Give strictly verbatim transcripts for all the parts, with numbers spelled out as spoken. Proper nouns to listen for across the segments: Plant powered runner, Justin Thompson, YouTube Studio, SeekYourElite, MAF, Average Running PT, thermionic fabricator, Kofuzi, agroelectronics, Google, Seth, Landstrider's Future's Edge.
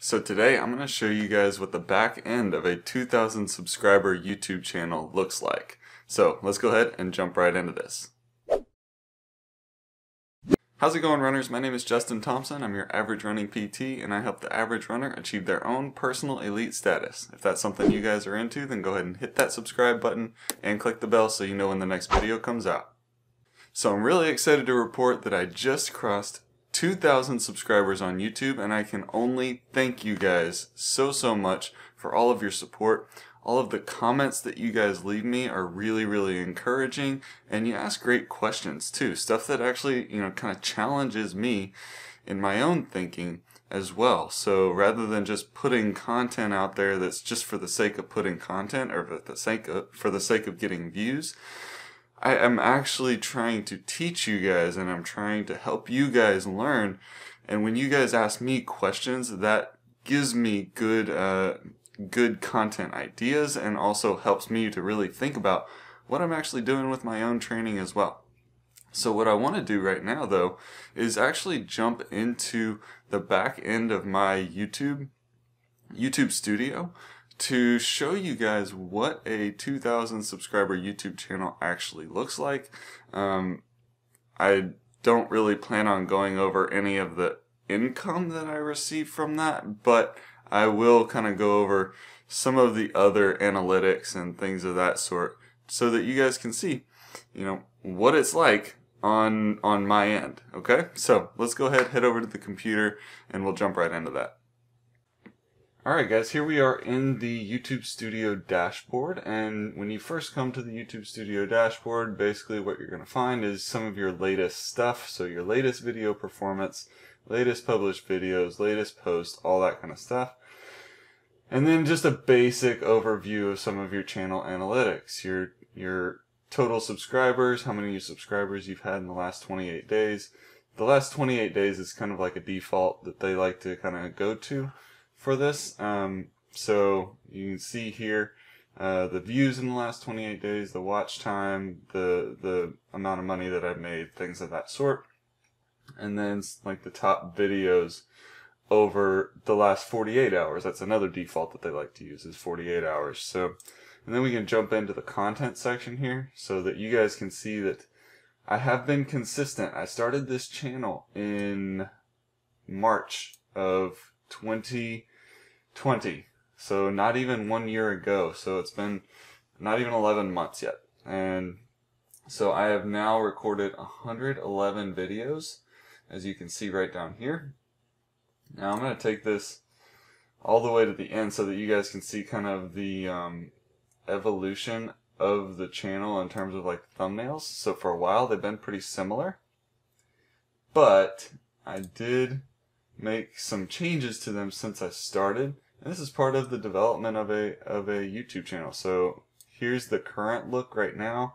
So today I'm going to show you guys what the back end of a two thousand subscriber YouTube channel looks like. So let's go ahead and jump right into this. How's it going, runners? My name is Justin Thompson. I'm your average running P T and I help the average runner achieve their own personal elite status. If that's something you guys are into, then go ahead and hit that subscribe button and click the bell so you know when the next video comes out. So I'm really excited to report that I just crossed two thousand subscribers on YouTube, and I can only thank you guys so so much for all of your support. All of the comments that you guys leave me are really really encouraging, and you ask great questions too, stuff that actually, you know, kind of challenges me in my own thinking as well. So rather than just putting content out there that's just for the sake of putting content or for the sake of, for the sake of getting views, I am actually trying to teach you guys, and I'm trying to help you guys learn. And when you guys ask me questions, that gives me good uh, good content ideas and also helps me to really think about what I'm actually doing with my own training as well. So what I want to do right now though is actually jump into the back end of my YouTube YouTube Studio to show you guys what a two thousand subscriber YouTube channel actually looks like. Um, I don't really plan on going over any of the income that I receive from that, but I will kind of go over some of the other analytics and things of that sort so that you guys can see, you know, what it's like on, on my end, okay? So let's go ahead, head over to the computer, and we'll jump right into that. Alright guys, here we are in the YouTube Studio dashboard, and when you first come to the YouTube Studio dashboard, basically what you're going to find is some of your latest stuff, so your latest video performance, latest published videos, latest posts, all that kind of stuff. And then just a basic overview of some of your channel analytics, your, your total subscribers, how many subscribers you've had in the last twenty-eight days. The last twenty-eight days is kind of like a default that they like to kind of go to for this. Um, so you can see here uh, the views in the last twenty-eight days, the watch time, the the amount of money that I've made, things of that sort. And then like the top videos over the last forty-eight hours. That's another default that they like to use, is forty-eight hours. So, and then we can jump into the content section here so that you guys can see that I have been consistent. I started this channel in March of twenty twenty, so not even one year ago, so it's been not even eleven months yet. And so I have now recorded one hundred eleven videos, as you can see right down here. Now I'm going to take this all the way to the end so that you guys can see kind of the um, evolution of the channel in terms of like thumbnails. So for a while they've been pretty similar, but I did make some changes to them since I started, and this is part of the development of a of a YouTube channel. So here's the current look right now,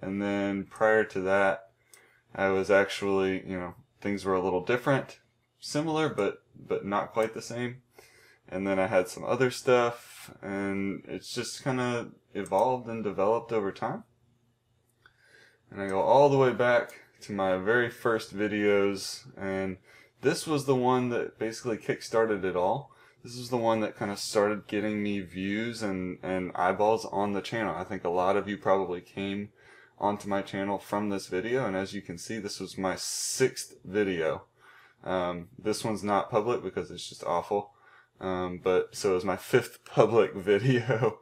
and then prior to that I was actually, you know, things were a little different, similar but but not quite the same, and then I had some other stuff, and it's just kind of evolved and developed over time. And I go all the way back to my very first videos, and this was the one that basically kick-started it all. This is the one that kind of started getting me views and, and eyeballs on the channel. I think a lot of you probably came onto my channel from this video, and as you can see, this was my sixth video. Um, this one's not public because it's just awful, um, but so it was my fifth public video,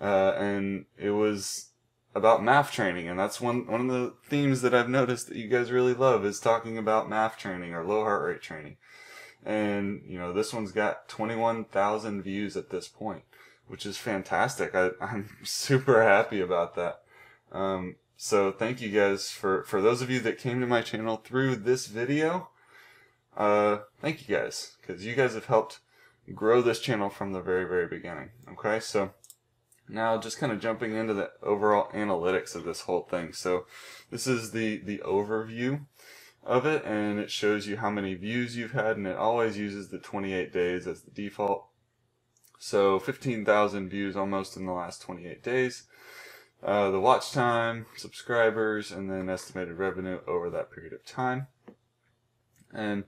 uh, and it was about M A F training, and that's one one of the themes that I've noticed that you guys really love, is talking about M A F training or low heart rate training. And you know, this one's got twenty-one thousand views at this point, which is fantastic. I, I'm super happy about that. Um, so thank you guys for for those of you that came to my channel through this video. Uh, thank you guys, because you guys have helped grow this channel from the very very beginning. Okay, so. Now just kind of jumping into the overall analytics of this whole thing. So this is the, the overview of it, and it shows you how many views you've had, and it always uses the twenty-eight days as the default. So fifteen thousand views almost in the last twenty-eight days. Uh, the watch time, subscribers, and then estimated revenue over that period of time. And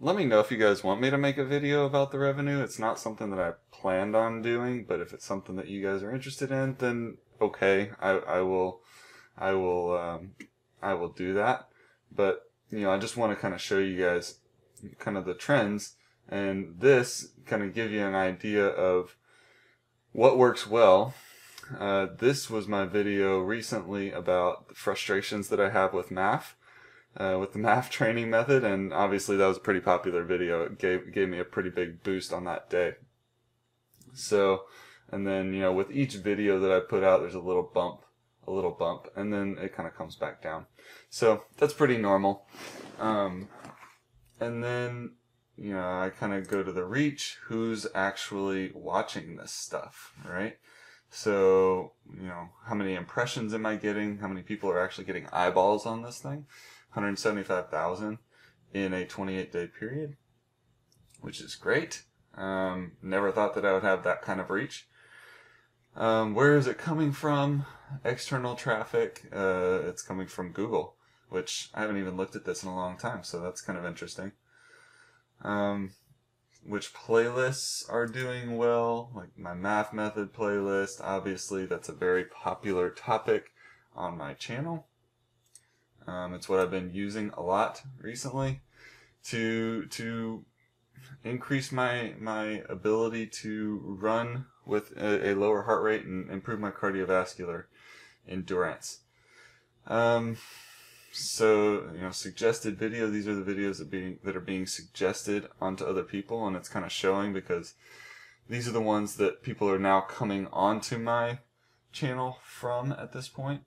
let me know if you guys want me to make a video about the revenue. It's not something that I planned on doing, but if it's something that you guys are interested in, then okay, I, I will, I will, um, I will do that. But, you know, I just want to kind of show you guys kind of the trends, and this kind of give you an idea of what works well. Uh, this was my video recently about the frustrations that I have with M A F, uh, with the M A F training method, and obviously that was a pretty popular video. It gave, gave me a pretty big boost on that day. So, and then, you know, with each video that I put out, there's a little bump, a little bump, and then it kind of comes back down. So that's pretty normal. Um, and then, you know, I kind of go to the reach, who's actually watching this stuff, right? So, you know, how many impressions am I getting? How many people are actually getting eyeballs on this thing? one hundred seventy-five thousand in a twenty-eight day period, which is great. Um, never thought that I would have that kind of reach. Um, where is it coming from? External traffic. Uh, it's coming from Google, which I haven't even looked at this in a long time, so that's kind of interesting. Um, which playlists are doing well, like my M A F method playlist. Obviously, that's a very popular topic on my channel. Um, it's what I've been using a lot recently to to increase my my ability to run with a, a lower heart rate and improve my cardiovascular endurance. Um, So, you know, suggested video, these are the videos that, being, that are being suggested onto other people, and it's kind of showing because these are the ones that people are now coming onto my channel from at this point.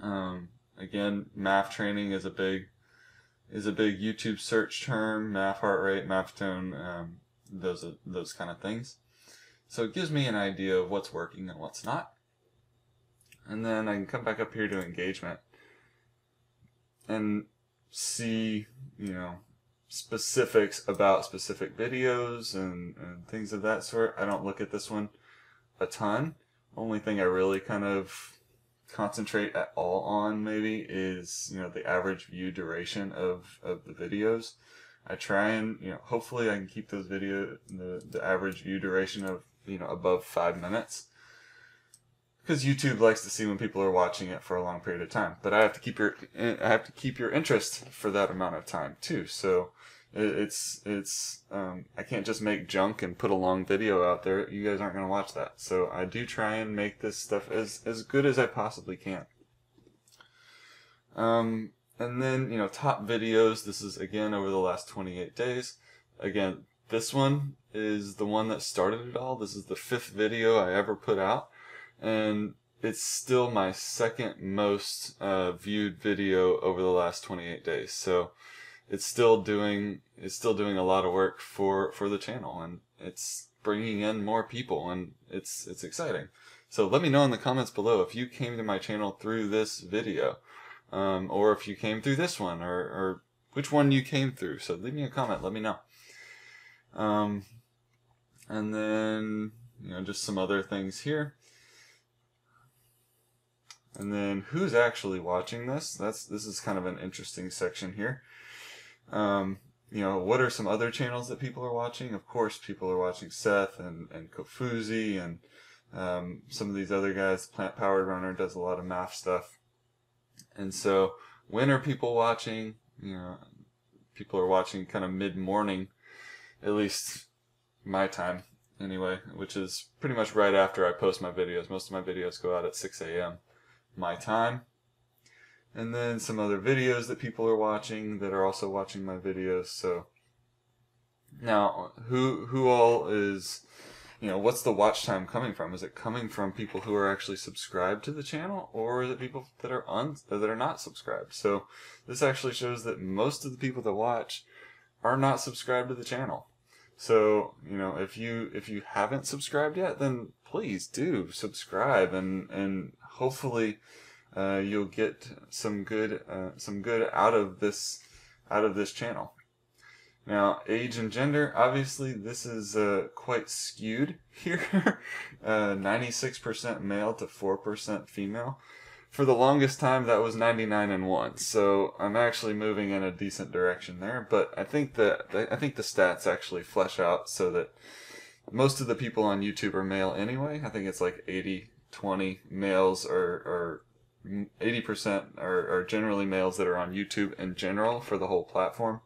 Um, again, M A F training is a big is a big YouTube search term, M A F heart rate, M A F tone, um, those, those kind of things. So it gives me an idea of what's working and what's not. And then I can come back up here to engagement and see, you know, specifics about specific videos and, and things of that sort. I don't look at this one a ton. Only thing I really kind of concentrate at all on maybe is, you know, the average view duration of, of the videos. I try and, you know, hopefully I can keep those video, the, the average view duration of, you know, above five minutes. Because YouTube likes to see when people are watching it for a long period of time, but I have to keep your I have to keep your interest for that amount of time too. So it's it's um, I can't just make junk and put a long video out there. You guys aren't going to watch that. So I do try and make this stuff as as good as I possibly can. Um, and then, you know, top videos. This is again over the last twenty-eight days. Again, this one is the one that started it all. This is the fifth video I ever put out, and it's still my second most uh, viewed video over the last twenty-eight days. So it's still doing it's still doing a lot of work for for the channel, and it's bringing in more people, and it's it's exciting. So let me know in the comments below if you came to my channel through this video, um, or if you came through this one, or, or which one you came through. So leave me a comment, let me know. Um, and then, you know, just some other things here. And then who's actually watching this? That's this is kind of an interesting section here. Um, you know, what are some other channels that people are watching? Of course, people are watching Seth and and Kofuzi and um, some of these other guys. Plant Powered Runner does a lot of M A F stuff. And so, when are people watching? You know, people are watching kind of mid morning, at least my time anyway, which is pretty much right after I post my videos. Most of my videos go out at six A M my time. And then some other videos that people are watching that are also watching my videos. So now who who all is, you know, what's the watch time coming from? Is it coming from people who are actually subscribed to the channel, or is it people that are un or that are not subscribed? So this actually shows that most of the people that watch are not subscribed to the channel. So, you know, if you if you haven't subscribed yet, then please do subscribe, and and hopefully uh, you'll get some good uh, some good out of this out of this channel. Now, age and gender, obviously this is uh, quite skewed here, ninety-six percent uh, male to four percent female. for the longest time, that was ninety-nine and one. So I'm actually moving in a decent direction there. But I think the I think the stats actually flesh out so that most of the people on YouTube are male anyway. I think it's like eighty twenty males are eighty percent are, are generally males that are on YouTube in general for the whole platform,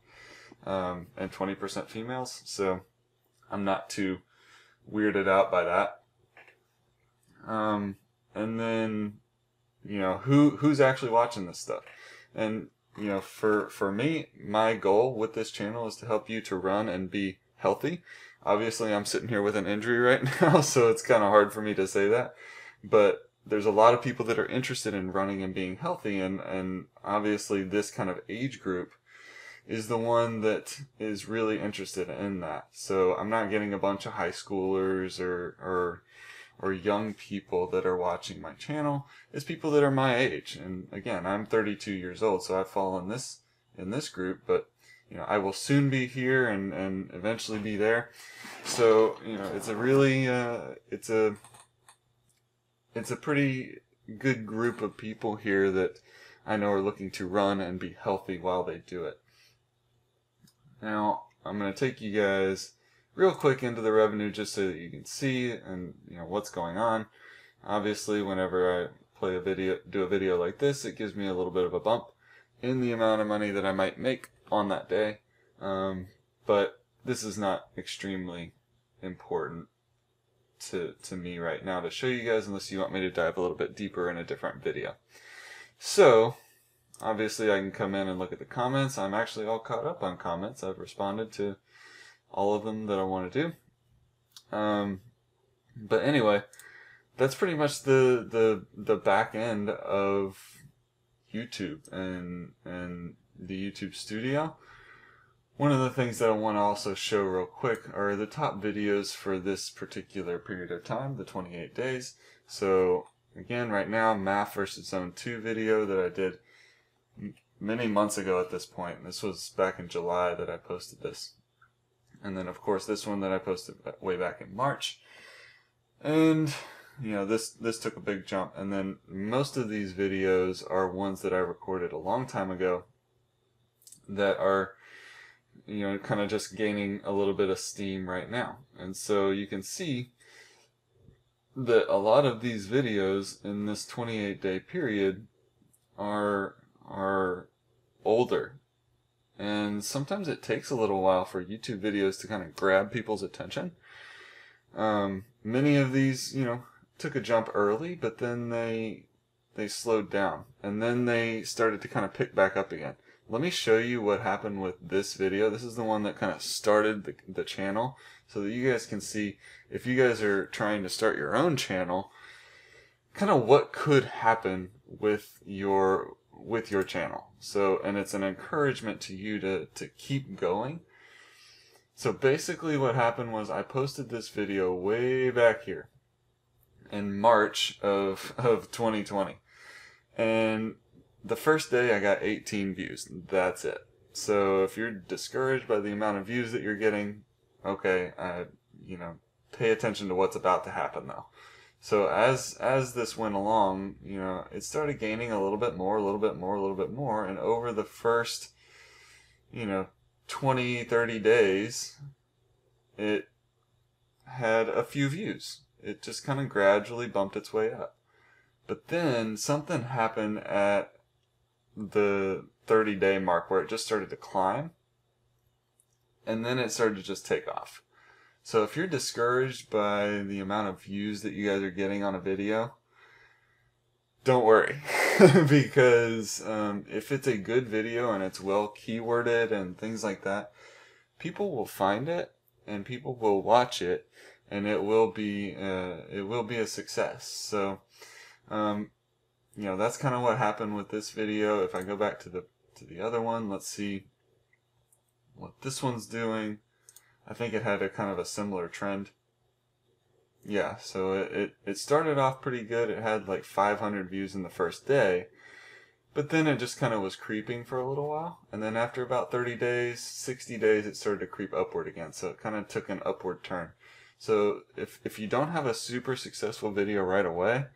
um, and twenty percent females. So I'm not too weirded out by that. Um, and then, you know, who, who's actually watching this stuff? And, you know, for, for me, my goal with this channel is to help you to run and be healthy. Obviously, I'm sitting here with an injury right now, so it's kind of hard for me to say that. But there's a lot of people that are interested in running and being healthy, and, and obviously this kind of age group is the one that is really interested in that. So I'm not getting a bunch of high schoolers or, or, or young people that are watching my channel. It's people that are my age. And again, I'm thirty-two years old, so I fall in this, in this group, but you know, I will soon be here and, and eventually be there. So, you know, it's a really, uh, it's a, it's a pretty good group of people here that I know are looking to run and be healthy while they do it. Now, I'm going to take you guys real quick into the revenue just so that you can see and you know what's going on. Obviously, whenever I play a video, do a video like this, it gives me a little bit of a bump in the amount of money that I might make on that day. Um, but this is not extremely important to, to me right now to show you guys unless you want me to dive a little bit deeper in a different video. So obviously I can come in and look at the comments. I'm actually all caught up on comments. I've responded to all of them that I want to do. Um, but anyway, that's pretty much the, the, the back end of YouTube and, and the YouTube Studio. One of the things that I want to also show real quick are the top videos for this particular period of time, the twenty-eight days. So again, right now, M A F versus Zone two video that I did many months ago at this point. This was back in July that I posted this. And then, of course, this one that I posted way back in March. And, you know, this, this took a big jump. And then most of these videos are ones that I recorded a long time ago that are, you know, kind of just gaining a little bit of steam right now. And so you can see that a lot of these videos in this twenty-eight day period are, are older. And sometimes it takes a little while for YouTube videos to kind of grab people's attention. Um, many of these, you know, took a jump early, but then they they slowed down. And then they started to kind of pick back up again. Let me show you what happened with this video. This is the one that kind of started the, the channel so that you guys can see, if you guys are trying to start your own channel, kind of what could happen with your with your channel. So, and it's an encouragement to you to, to keep going. So basically what happened was I posted this video way back here in March of, of twenty twenty. And the first day I got eighteen views. That's it. So if you're discouraged by the amount of views that you're getting, okay, I, you know, pay attention to what's about to happen though. So as as this went along, you know, it started gaining a little bit more, a little bit more, a little bit more, and over the first, you know, twenty, thirty days, it had a few views. It just kind of gradually bumped its way up. But then something happened at the thirty day mark where it just started to climb, and then it started to just take off. So if you're discouraged by the amount of views that you guys are getting on a video, don't worry. Because um, if it's a good video and it's well keyworded and things like that, people will find it and people will watch it, and it will be uh, it will be a success. So um, you know, that's kind of what happened with this video. If I go back to the to the other one, let's see what this one's doing. I think it had a kind of a similar trend. Yeah, so it, it, it started off pretty good. It had like five hundred views in the first day, but then it just kind of was creeping for a little while. And then after about thirty days, sixty days, it started to creep upward again. So it kind of took an upward turn. So if, if you don't have a super successful video right away,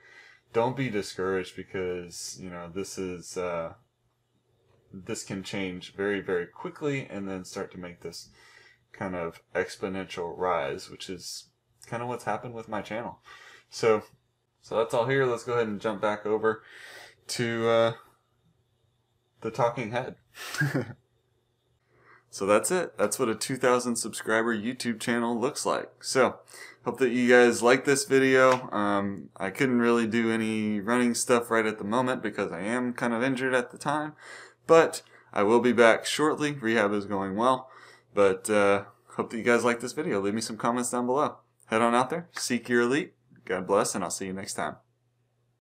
don't be discouraged, because, you know, this is, uh, this can change very, very quickly and then start to make this kind of exponential rise, which is kind of what's happened with my channel. So, so that's all here. Let's go ahead and jump back over to uh, the talking head. So that's it. That's what a two thousand subscriber YouTube channel looks like. So hope that you guys like this video. Um, I couldn't really do any running stuff right at the moment because I am kind of injured at the time, but I will be back shortly. Rehab is going well, but uh, hope that you guys like this video. Leave me some comments down below. Head on out there, seek your elite. God bless, and I'll see you next time.